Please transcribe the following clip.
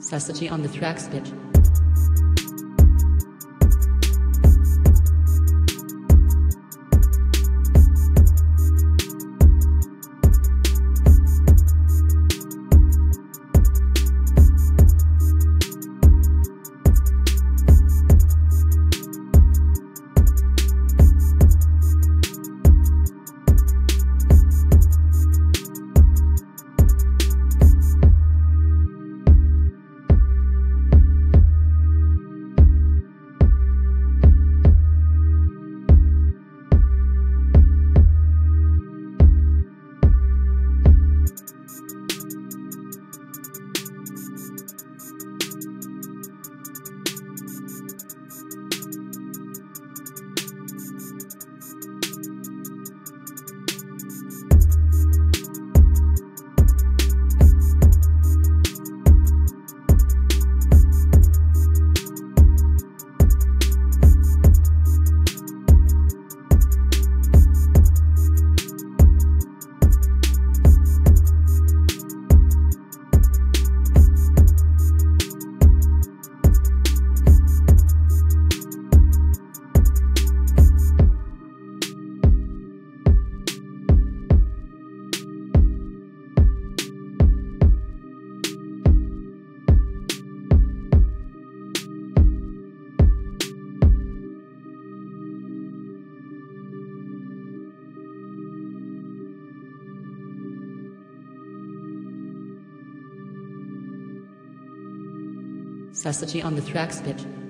Ceseji on the tracks, bitch. Ceseji on the tracks, bitch.